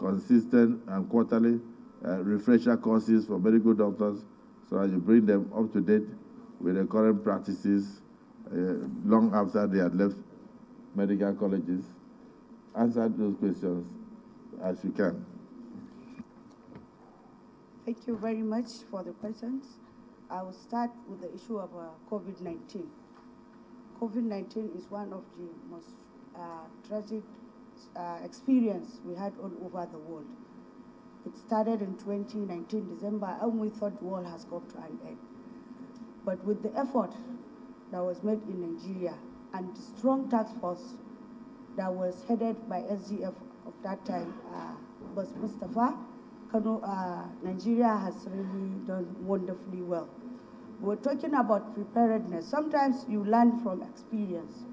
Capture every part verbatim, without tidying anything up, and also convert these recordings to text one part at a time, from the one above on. consistent and quarterly uh, refresher courses for medical doctors so that you bring them up to date with the current practices uh, long after they had left medical colleges. Answer those questions as you can. Thank you very much for the questions. I will start with the issue of uh, COVID nineteen. COVID nineteen is one of the most uh, tragic uh, experience we had all over the world. It started in twenty nineteen, December, and we thought the world has come to an end. But with the effort that was made in Nigeria and the strong task force that was headed by S G F of that time, uh, Boss Mustafa, Kano, uh, Nigeria has really done wonderfully well. We're talking about preparedness. Sometimes you learn from experience.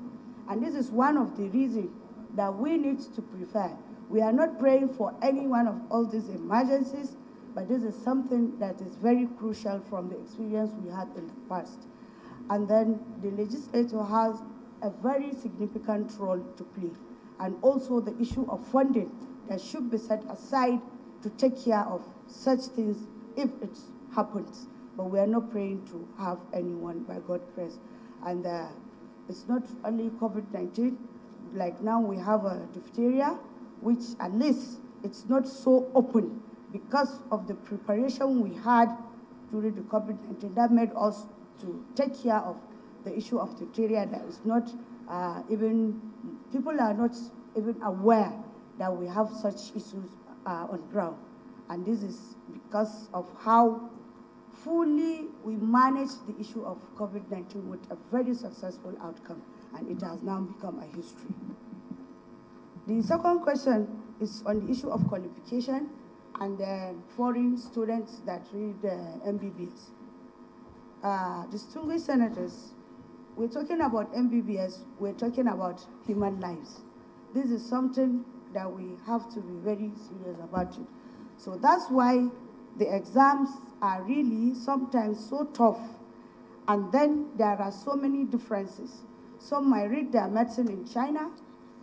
And this is one of the reasons that we need to prepare. We are not praying for any one of all these emergencies, but this is something that is very crucial from the experience we had in the past. And then the legislature has a very significant role to play. And also the issue of funding that should be set aside to take care of such things if it happens. But we are not praying to have anyone, by God's grace. And uh, it's not only COVID nineteen. Like now we have a diphtheria, which at least it's not so open because of the preparation we had during the COVID nineteen. That made us to take care of the issue of diphtheria that is not uh, even, people are not even aware that we have such issues Uh, on ground, and this is because of how fully we managed the issue of COVID nineteen with a very successful outcome, and it has now become a history. The second question is on the issue of qualification and the foreign students that read the uh, M B B S. Uh, distinguished senators, we're talking about M B B S, we're talking about human lives. This is something that we have to be very serious about it. So that's why the exams are really sometimes so tough. And then there are so many differences. Some might read their medicine in China,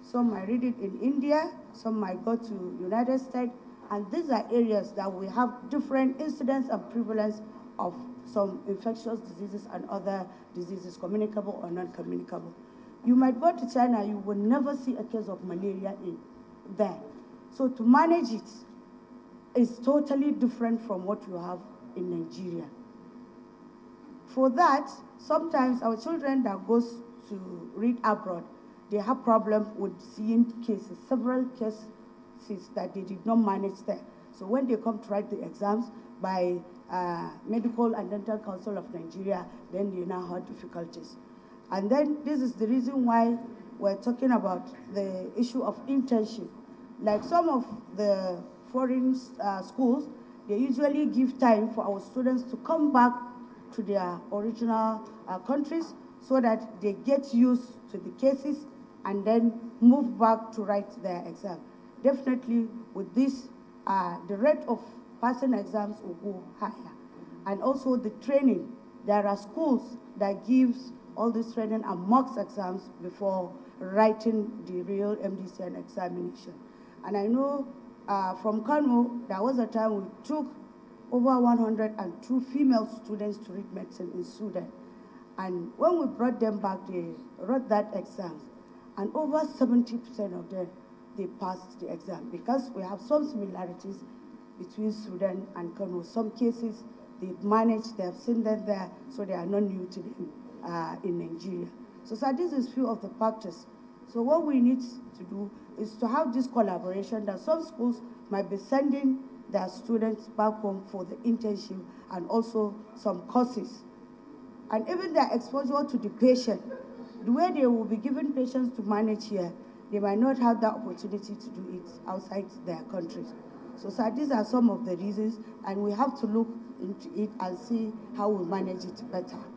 some might read it in India, some might go to United States. And these are areas that we have different incidence and prevalence of some infectious diseases and other diseases, communicable or non-communicable. You might go to China, you will never see a case of malaria in there. So to manage it is totally different from what you have in Nigeria. For that, sometimes our children that goes to read abroad, they have problem with seeing cases, several cases that they did not manage there. So when they come to write the exams by uh, Medical and Dental Council of Nigeria, then they now have difficulties. And then this is the reason why we're talking about the issue of internship. Like some of the foreign uh, schools, they usually give time for our students to come back to their original uh, countries so that they get used to the cases and then move back to write their exam. Definitely with this, uh, the rate of passing exams will go higher. And also the training. There are schools that gives all this training and mocks exams before writing the real M D C N examination. And I know uh, from Kano, there was a time we took over one hundred and two female students to read medicine in Sudan. And when we brought them back, they wrote that exam. And over seventy percent of them, they passed the exam because we have some similarities between Sudan and Kano. Some cases, they've managed, they have seen them there, so they are not new to them uh, in Nigeria. So, so this is few of the factors. So what we need to do is to have this collaboration that some schools might be sending their students back home for the internship and also some courses. And even their exposure to the patient, the way they will be given patients to manage here, they might not have the opportunity to do it outside their countries. So, so these are some of the reasons, and we have to look into it and see how we manage it better.